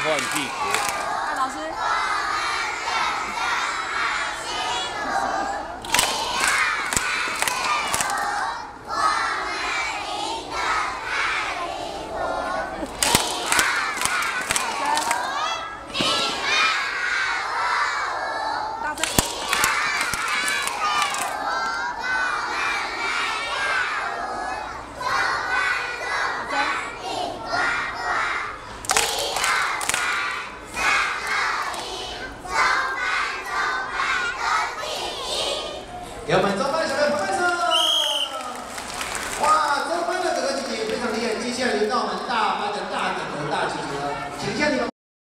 换屁股。